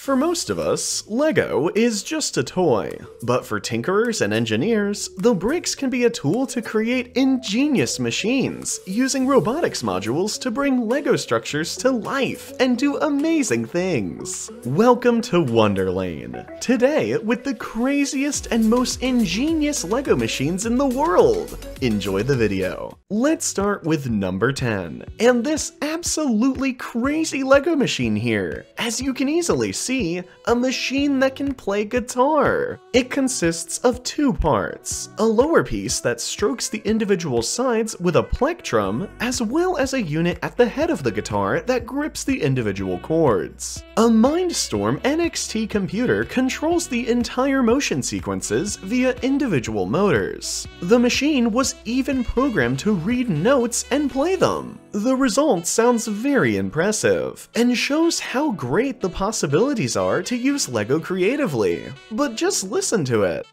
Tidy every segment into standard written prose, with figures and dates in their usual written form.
For most of us, Lego is just a toy, but for tinkerers and engineers, the bricks can be a tool to create ingenious machines, using robotics modules to bring Lego structures to life and do amazing things. Welcome to Wonderlane. Today, with the craziest and most ingenious Lego machines in the world. Enjoy the video. Let's start with number 10, and this absolutely crazy Lego machine here. As you can easily see, a machine that can play guitar. It consists of two parts, a lower piece that strokes the individual sides with a plectrum, as well as a unit at the head of the guitar that grips the individual chords. A Mindstorm NXT computer controls the entire motion sequences via individual motors. The machine was even programmed to read notes and play them. The result sounds very impressive, and shows how great the possibilities are to use Lego creatively, but just listen to it.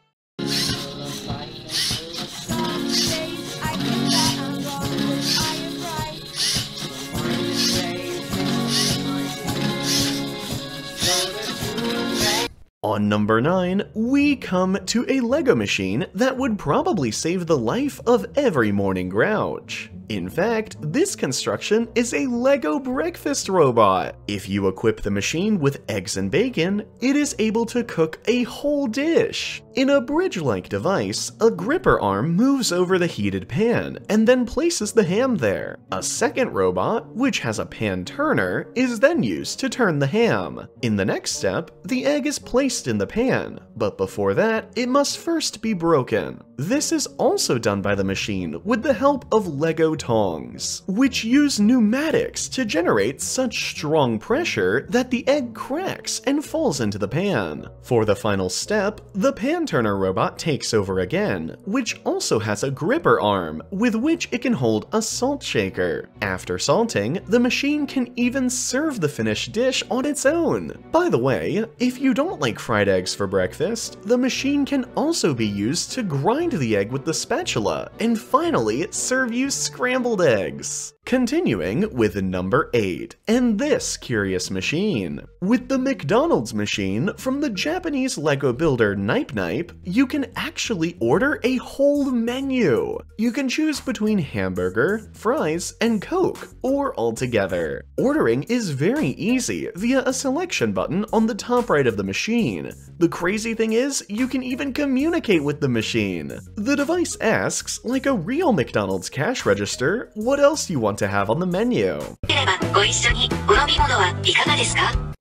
On number 9, we come to a Lego machine that would probably save the life of every morning grouch. In fact, this construction is a Lego breakfast robot. If you equip the machine with eggs and bacon, it is able to cook a whole dish. In a bridge-like device, a gripper arm moves over the heated pan and then places the ham there. A second robot, which has a pan turner, is then used to turn the ham. In the next step, the egg is placed in the pan, but before that, it must first be broken. This is also done by the machine with the help of Lego tongs, which use pneumatics to generate such strong pressure that the egg cracks and falls into the pan. For the final step, the pan turner robot takes over again, which also has a gripper arm with which it can hold a salt shaker. After salting, the machine can even serve the finished dish on its own. By the way, if you don't like fried eggs for breakfast, the machine can also be used to grind the egg with the spatula and finally serve you scrambled eggs. Continuing with number 8, and this curious machine. With the McDonald's machine from the Japanese Lego builder Nipe Nipe, you can actually order a whole menu. You can choose between hamburger, fries, and Coke, or all together. Ordering is very easy via a selection button on the top right of the machine. The crazy thing is, you can even communicate with the machine. The device asks, like a real McDonald's cash register, what else you want to have on the menu.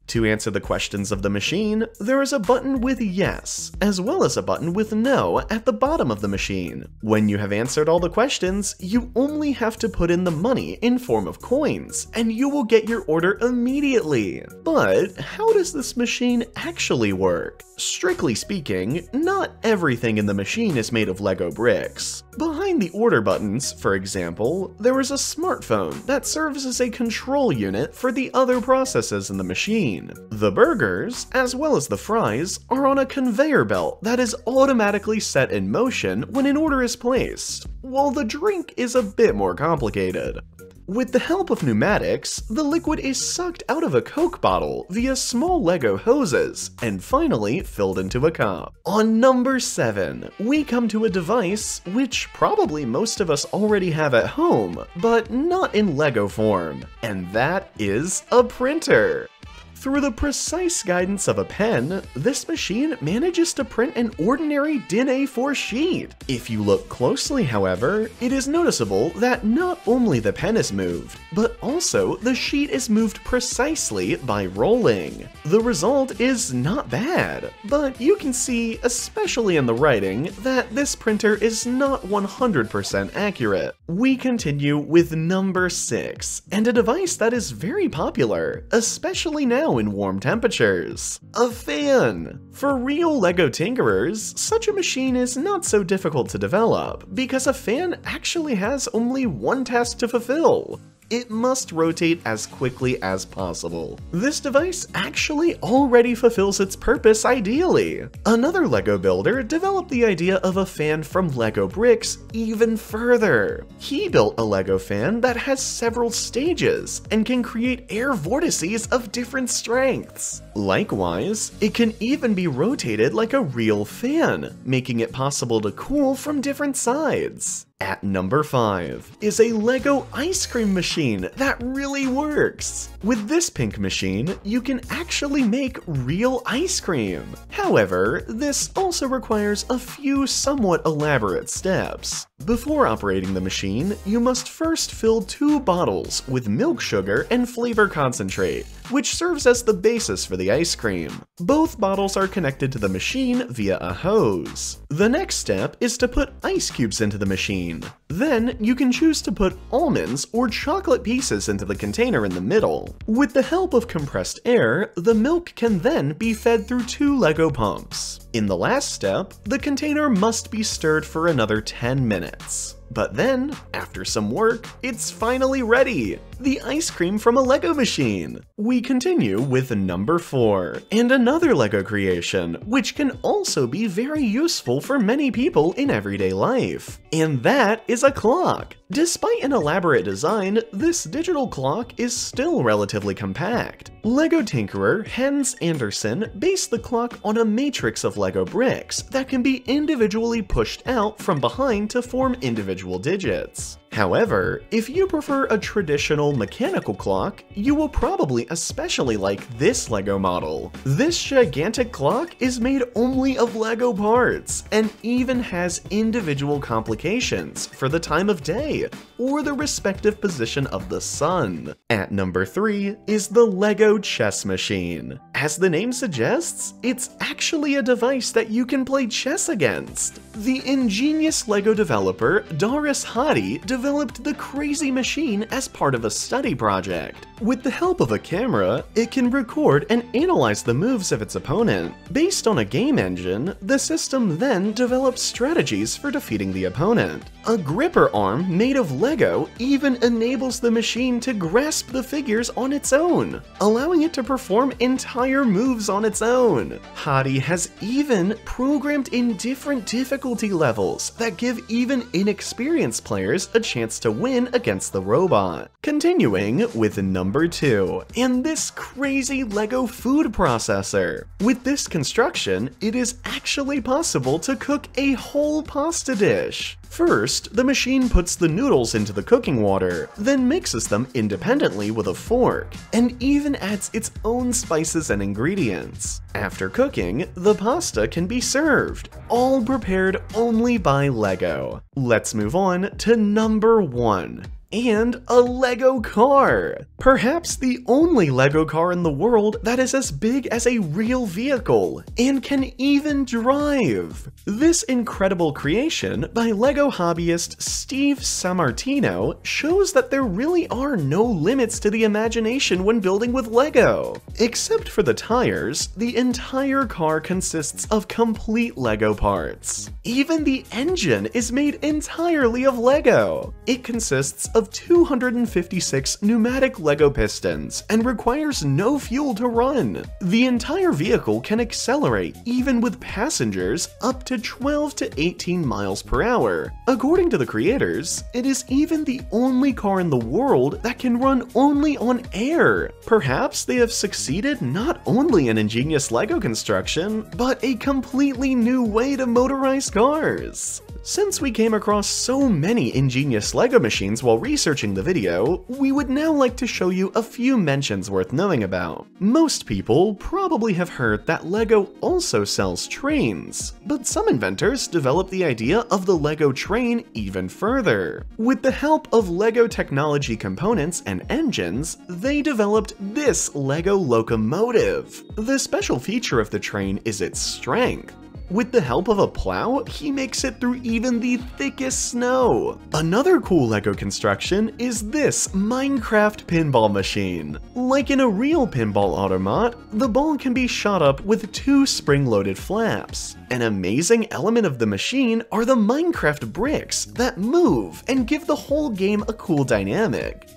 To answer the questions of the machine, there is a button with yes, as well as a button with no at the bottom of the machine. When you have answered all the questions, you only have to put in the money in form of coins, and you will get your order immediately. But how does this machine actually work? Strictly speaking, not everything in the machine is made of Lego bricks. Behind the order buttons, for example, there is a smartphone that serves as a control unit for the other processes in the machine. The burgers, as well as the fries, are on a conveyor belt that is automatically set in motion when an order is placed, while the drink is a bit more complicated. With the help of pneumatics, the liquid is sucked out of a Coke bottle via small Lego hoses, and finally filled into a cup. On number 7, we come to a device which probably most of us already have at home, but not in Lego form, and that is a printer. Through the precise guidance of a pen, this machine manages to print an ordinary DIN A4 sheet. If you look closely, however, it is noticeable that not only the pen is moved, but also the sheet is moved precisely by rolling. The result is not bad, but you can see, especially in the writing, that this printer is not 100% accurate. We continue with number 6, and a device that is very popular, especially now in warm temperatures. A fan! For real Lego tinkerers, such a machine is not so difficult to develop, because a fan actually has only one task to fulfill. It must rotate as quickly as possible. This device actually already fulfills its purpose ideally. Another Lego builder developed the idea of a fan from Lego bricks even further. He built a Lego fan that has several stages and can create air vortices of different strengths. Likewise, it can even be rotated like a real fan, making it possible to cool from different sides. At number 5 is a Lego ice cream machine that really works. With this pink machine, you can actually make real ice cream. However, this also requires a few somewhat elaborate steps. Before operating the machine, you must first fill 2 bottles with milk sugar and flavor concentrate, which serves as the basis for the ice cream. Both bottles are connected to the machine via a hose. The next step is to put ice cubes into the machine. Then you can choose to put almonds or chocolate pieces into the container in the middle. With the help of compressed air, the milk can then be fed through 2 Lego pumps. In the last step, the container must be stirred for another 10 minutes. But then, after some work, it's finally ready! The ice cream from a Lego machine! We continue with number 4, and another Lego creation, which can also be very useful for many people in everyday life. And that is a clock! Despite an elaborate design, this digital clock is still relatively compact. Lego tinkerer Hans Andersen based the clock on a matrix of Lego bricks that can be individually pushed out from behind to form individual digits. However, if you prefer a traditional mechanical clock, you will probably especially like this Lego model. This gigantic clock is made only of Lego parts, and even has individual complications for the time of day, or the respective position of the sun. At number 3 is the Lego chess machine. As the name suggests, it's actually a device that you can play chess against. The ingenious Lego developer Daris Hadi developed the crazy machine as part of a study project. With the help of a camera, it can record and analyze the moves of its opponent. Based on a game engine, the system then develops strategies for defeating the opponent. A gripper arm made of Lego even enables the machine to grasp the figures on its own, allowing it to perform entire moves on its own. Hadi has even programmed in different difficulty levels that give even inexperienced players a chance to win against the robot. Continuing with number 2, and this crazy Lego food processor. With this construction, it is actually possible to cook a whole pasta dish. First, the machine puts the noodles into the cooking water, then mixes them independently with a fork, and even adds its own spices and ingredients. After cooking, the pasta can be served, all prepared only by Lego. Let's move on to number 1. And a Lego car! Perhaps the only Lego car in the world that is as big as a real vehicle, and can even drive! This incredible creation by Lego hobbyist Steve Sammartino shows that there really are no limits to the imagination when building with Lego. Except for the tires, the entire car consists of complete Lego parts. Even the engine is made entirely of Lego. It consists of 256 pneumatic Lego pistons and requires no fuel to run. The entire vehicle can accelerate, even with passengers, up to 12 to 18 miles per hour. According to the creators, it is even the only car in the world that can run only on air. Perhaps they have succeeded not only in ingenious Lego construction, but a completely new way to motorize cars. Since we came across so many ingenious Lego machines while researching the video, we would now like to show you a few mentions worth knowing about. Most people probably have heard that Lego also sells trains, but some inventors developed the idea of the Lego train even further. With the help of Lego technology components and engines, they developed this Lego locomotive. The special feature of the train is its strength. With the help of a plow, he makes it through even the thickest snow. Another cool Lego construction is this Minecraft pinball machine. Like in a real pinball automat, the ball can be shot up with 2 spring-loaded flaps. An amazing element of the machine are the Minecraft bricks that move and give the whole game a cool dynamic.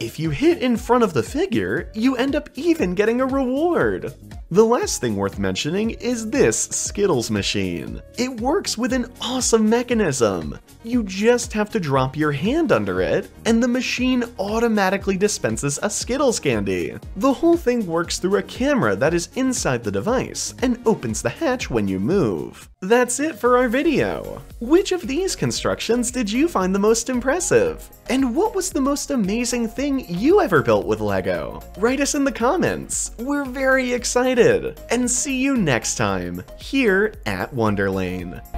If you hit in front of the figure, you end up even getting a reward. The last thing worth mentioning is this Skittles machine. It works with an awesome mechanism. You just have to drop your hand under it, and the machine automatically dispenses a Skittles candy. The whole thing works through a camera that is inside the device and opens the hatch when you move. That's it for our video. Which of these constructions did you find the most impressive? And what was the most amazing thing you ever built with Lego? Write us in the comments. We're very excited. And see you next time, here at Wonderlane.